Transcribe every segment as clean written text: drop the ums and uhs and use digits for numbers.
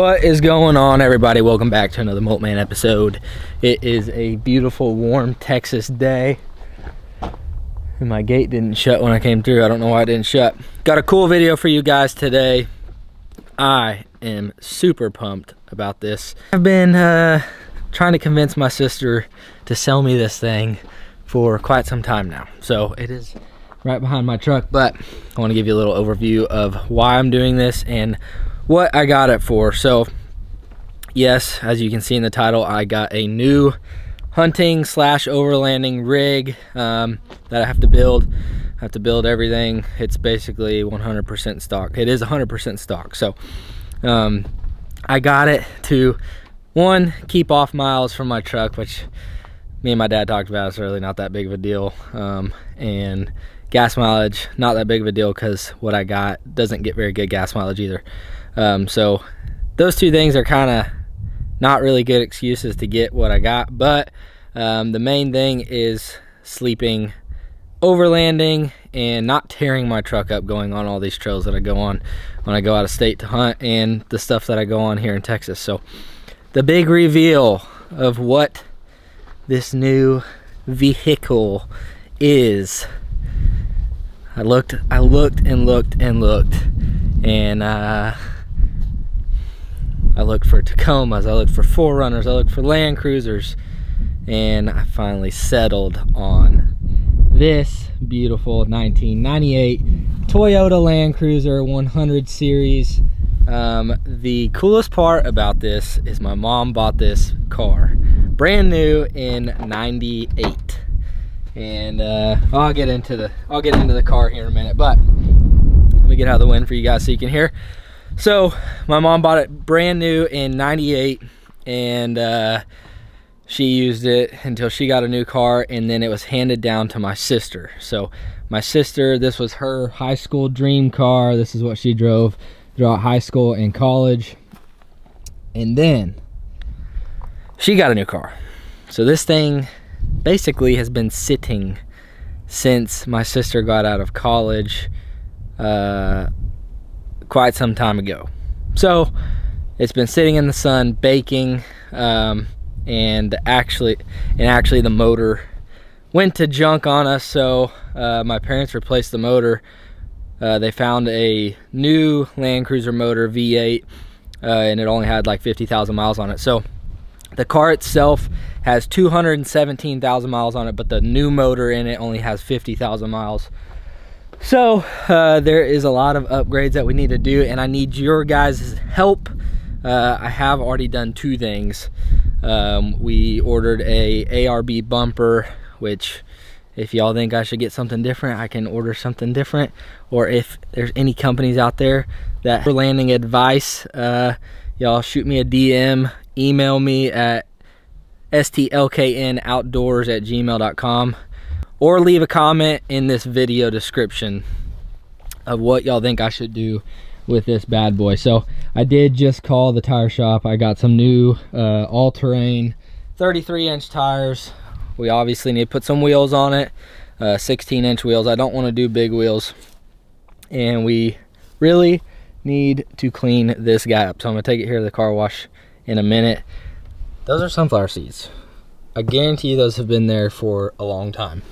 What is going on, everybody? Welcome back to another Mullet Man episode. It is a beautiful, warm Texas day. And my gate didn't shut when I came through. I don't know why it didn't shut. Got a cool video for you guys today. I am super pumped about this. I've been trying to convince my sister to sell me this thing for quite some time now. So it is right behind my truck, but I want to give you a little overview of why I'm doing this and what I got it for. So yes, as you can see in the title, I got a new hunting / overlanding rig that I have to build. I have to build everything. It's basically 100% stock. It is 100% stock. So I got it to, one, keep off miles from my truck, which me and my dad talked about. It's really not that big of a deal. And gas mileage, not that big of a deal because what I got doesn't get very good gas mileage either. So those two things are kind of not really good excuses to get what I got, but the main thing is sleeping, overlanding, and not tearing my truck up going on all these trails that I go on when I go out of state to hunt and the stuff that I go on here in Texas. So the big reveal of what this new vehicle is, I looked and I looked for Tacomas, I looked for 4Runners, I looked for Land Cruisers, and I finally settled on this beautiful 1998 Toyota Land Cruiser 100 Series. The coolest part about this is my mom bought this car brand new in '98, and I'll get into the car here in a minute, but let me get out of the wind for you guys so you can hear. So my mom bought it brand new in '98, and she used it until she got a new car, and then it was handed down to my sister. So my sister, this was her high school dream car. This is what she drove throughout high school and college, and then she got a new car. So this thing basically has been sitting since my sister got out of college quite some time ago. So it's been sitting in the sun baking, and actually the motor went to junk on us, so my parents replaced the motor. They found a new Land Cruiser motor, V8, and it only had like 50,000 miles on it. So the car itself has 217,000 miles on it, but the new motor in it only has 50,000 miles. So there is a lot of upgrades that we need to do, and I need your guys' help. I have already done two things. We ordered a ARB bumper, which, if y'all think I should get something different, I can order something different. Or if there's any companies out there that for landing advice, y'all shoot me a DM, email me at stlknoutdoors@gmail.com, or leave a comment in this video description of what y'all think I should do with this bad boy. So I did just call the tire shop. I got some new all-terrain 33-inch tires. We obviously need to put some wheels on it, 16-inch wheels. I don't want to do big wheels. And we really need to clean this guy up. So I'm going to take it here to the car wash in a minute. Those are sunflower seeds. I guarantee you those have been there for a long time.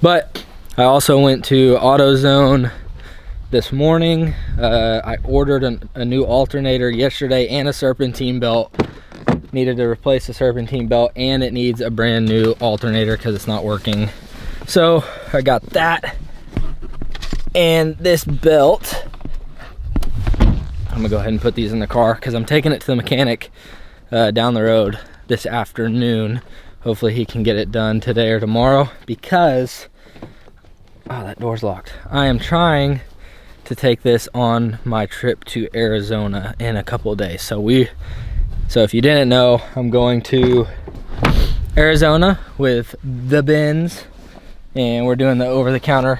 But I also went to AutoZone this morning. I ordered a new alternator yesterday and a serpentine belt. Needed to replace the serpentine belt, and it needs a brand new alternator because it's not working. So I got that, and this belt. I'm gonna go ahead and put these in the car because I'm taking it to the mechanic down the road this afternoon. Hopefully he can get it done today or tomorrow, because, oh, that door's locked. I am trying to take this on my trip to Arizona in a couple of days. So if you didn't know, I'm going to Arizona with the bins, and we're doing the over-the-counter.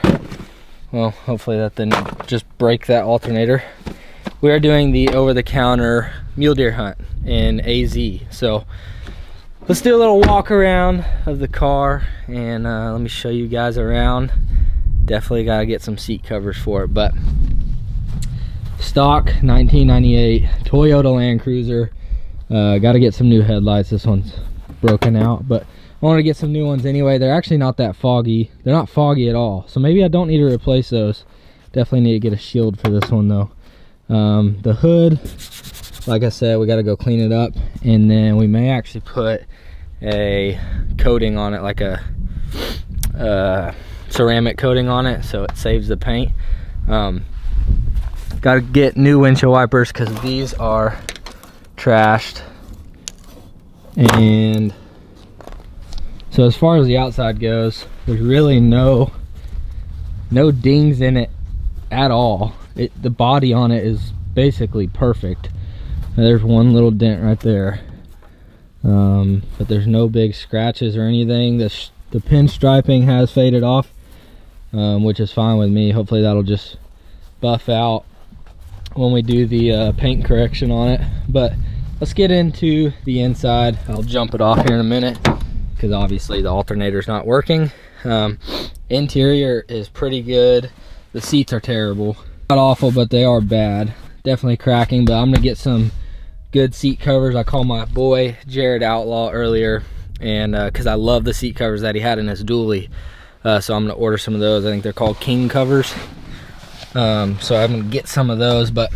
Well, hopefully that didn't just break that alternator. We are doing the over-the-counter mule deer hunt in AZ. So let's do a little walk around of the car, and let me show you guys around. Definitely gotta get some seat covers for it, but Stock 1998 Toyota Land Cruiser. Got to get some new headlights. This one's broken out, but I want to get some new ones anyway. They're actually not that foggy. They're not foggy at all, so maybe I don't need to replace those. Definitely need to get a shield for this one though. The hood, like I said, we got to go clean it up, and then we may actually put a coating on it, like a ceramic coating on it, so it saves the paint. Got to get new windshield wipers because these are trashed. And so as far as the outside goes, there's really no dings in it at all. The body on it is basically perfect. Now, there's one little dent right there, but there's no big scratches or anything. The pinstriping has faded off, which is fine with me. Hopefully that'll just buff out when we do the paint correction on it. But let's get into the inside. I'll jump it off here in a minute because obviously the alternator's not working. Interior is pretty good. The seats are terrible, not awful, but they are bad, definitely cracking. But I'm gonna get some good seat covers. I called my boy Jared Outlaw earlier, and because I love the seat covers that he had in his dually, so I'm gonna order some of those. I think they're called King covers. So I'm gonna get some of those, but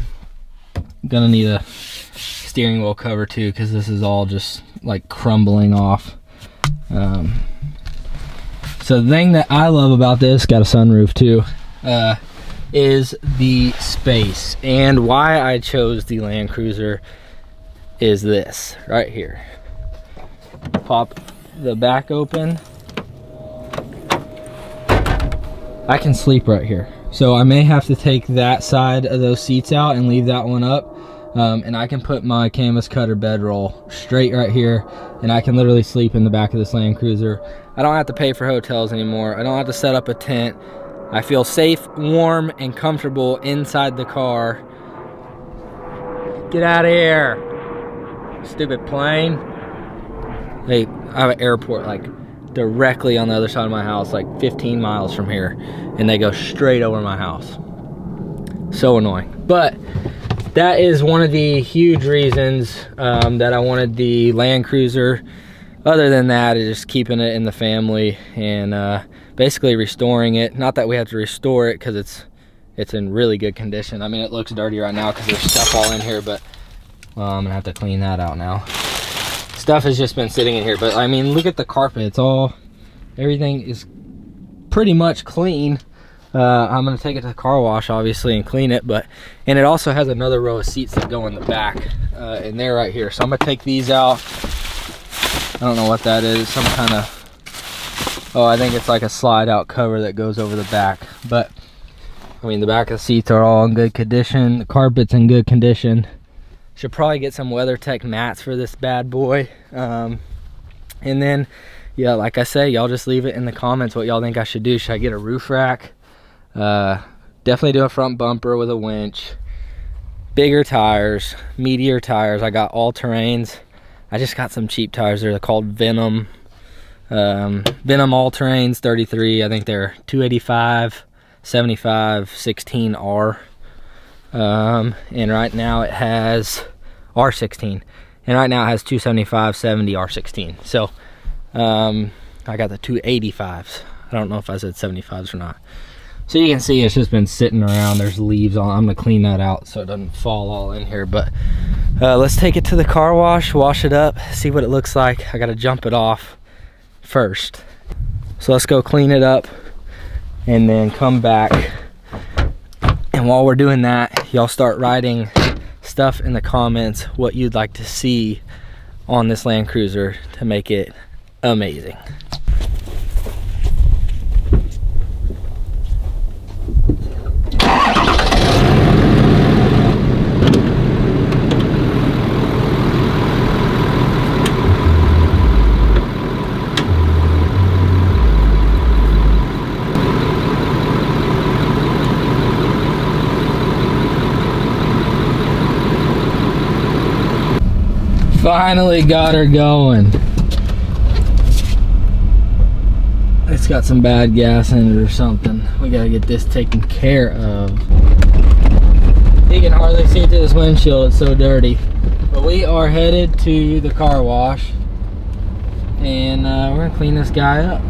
I'm gonna need a steering wheel cover too because this is all just like crumbling off. So the thing that I love about this, got a sunroof too, is the space. And why I chose the Land Cruiser is this right here. Pop the back open. I can sleep right here. So I may have to take that side of those seats out and leave that one up, and I can put my canvas cutter bedroll straight right here, and I can literally sleep in the back of this Land Cruiser. I don't have to pay for hotels anymore. I don't have to set up a tent. I feel safe, warm, and comfortable inside the car. Get out of here, stupid plane. Hey, I have an airport like directly on the other side of my house, like 15 miles from here, and they go straight over my house. So annoying. But that is one of the huge reasons that I wanted the Land Cruiser. Other than that, it's just keeping it in the family and basically restoring it. Not that we have to restore it because it's in really good condition. I mean, it looks dirty right now because there's stuff all in here, but I'm gonna have to clean that out now. Stuff has just been sitting in here, but I mean, look at the carpet. It's all, everything is pretty much clean. I'm gonna take it to the car wash obviously and clean it, but, and it also has another row of seats that go in the back, and they're right here. So I'm gonna take these out. I don't know what that is, some kind of, oh, I think it's like a slide out cover that goes over the back. But I mean, the back of the seats are all in good condition. The carpet's in good condition. Should probably get some WeatherTech mats for this bad boy. And then, yeah, like I say, y'all just leave it in the comments what y'all think I should do. Should I get a roof rack? Definitely do a front bumper with a winch. Bigger tires, meatier tires. I got all terrains. I just got some cheap tires. They're called Venom. Venom all terrains 33. I think they're 285, 75, 16R. And right now it has R16, and right now it has 275, 70, R16. So I got the 285s. I don't know if I said 75s or not. So you can see it's just been sitting around. There's leaves on. I'm gonna clean that out so it doesn't fall all in here. But let's take it to the car wash, wash it up, see what it looks like. I gotta jump it off first. So let's go clean it up and then come back. And while we're doing that, y'all start writing stuff in the comments what you'd like to see on this Land Cruiser to make it amazing. Finally got her going. It's got some bad gas in it or something. We gotta get this taken care of. You can hardly see through this windshield, it's so dirty. But we are headed to the car wash, and we're gonna clean this guy up.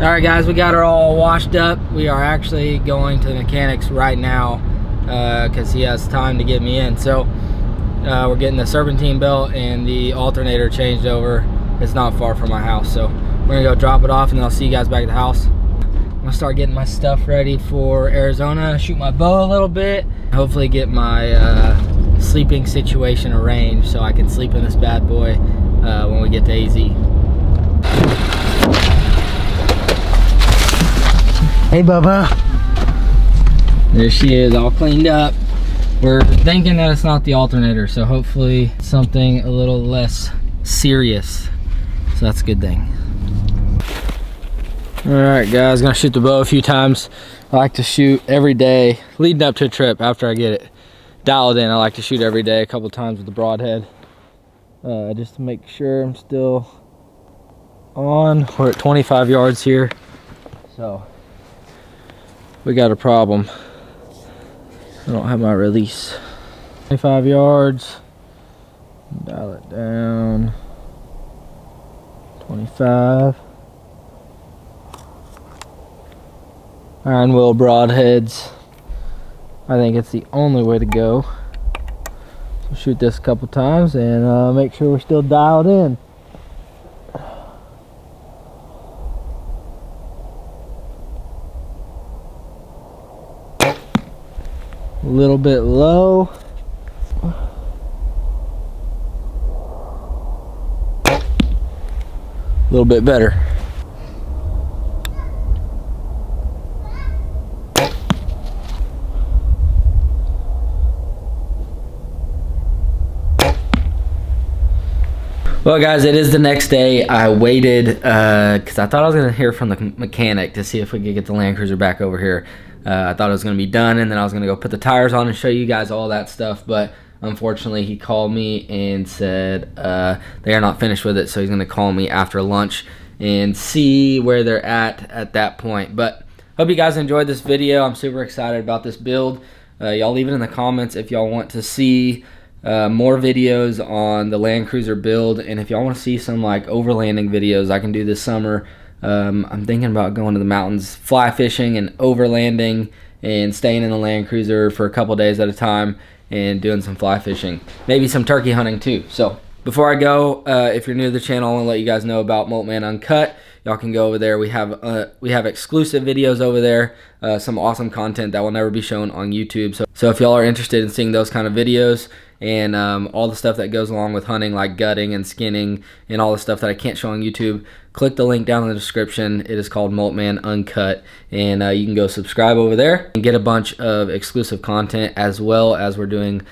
Alright guys, we got her all washed up. We are actually going to the mechanics right now because he has time to get me in. So we're getting the serpentine belt and the alternator changed over. It's not far from my house. So we're gonna go drop it off and then I'll see you guys back at the house. I'm gonna start getting my stuff ready for Arizona, shoot my bow a little bit, hopefully get my sleeping situation arranged so I can sleep in this bad boy when we get to AZ. Hey Bubba. There she is, all cleaned up. We're thinking that it's not the alternator, so hopefully something a little less serious. So that's a good thing. All right guys, gonna shoot the bow a few times. I like to shoot every day, leading up to a trip after I get it dialed in. I like to shoot every day a couple times with the broadhead. Just to make sure I'm still on. We're at 25 yards here, so. We got a problem. I don't have my release. 25 yards. Dial it down. 25. Iron Wheel broadheads. I think it's the only way to go. So shoot this a couple times and make sure we're still dialed in. A little bit low. A little bit better. Well guys, it is the next day. I waited because I thought I was gonna hear from the mechanic to see if we could get the Land Cruiser back over here. I thought it was gonna be done and then I was gonna go put the tires on and show you guys all that stuff, but unfortunately he called me and said they are not finished with it, so he's gonna call me after lunch and see where they're at that point. But hope you guys enjoyed this video. I'm super excited about this build. Y'all leave it in the comments if y'all want to see more videos on the Land Cruiser build, and if y'all want to see some like overlanding videos I can do this summer. I'm thinking about going to the mountains, fly fishing and overlanding and staying in the Land Cruiser for a couple days at a time and doing some fly fishing, maybe some turkey hunting too. So before I go, if you're new to the channel, I want to let you guys know about Mullet Man Uncut. Y'all can go over there. We have exclusive videos over there, some awesome content that will never be shown on YouTube. So if y'all are interested in seeing those kind of videos and all the stuff that goes along with hunting, like gutting and skinning and all the stuff that I can't show on YouTube, click the link down in the description. It is called Mullet Man Uncut, and you can go subscribe over there and get a bunch of exclusive content, as well as we're doing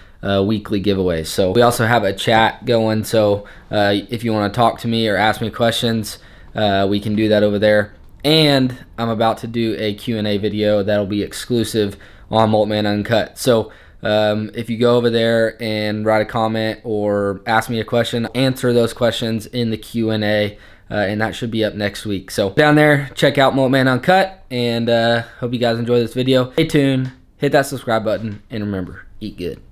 weekly giveaways. So we also have a chat going, so if you want to talk to me or ask me questions, we can do that over there. And I'm about to do a Q&A video that'll be exclusive on Mullet Man Uncut. So if you go over there and write a comment or ask me a question, answer those questions in the Q&A, and that should be up next week. So down there, check out Mullet Man Uncut, and hope you guys enjoy this video. Stay tuned, hit that subscribe button, and remember, eat good.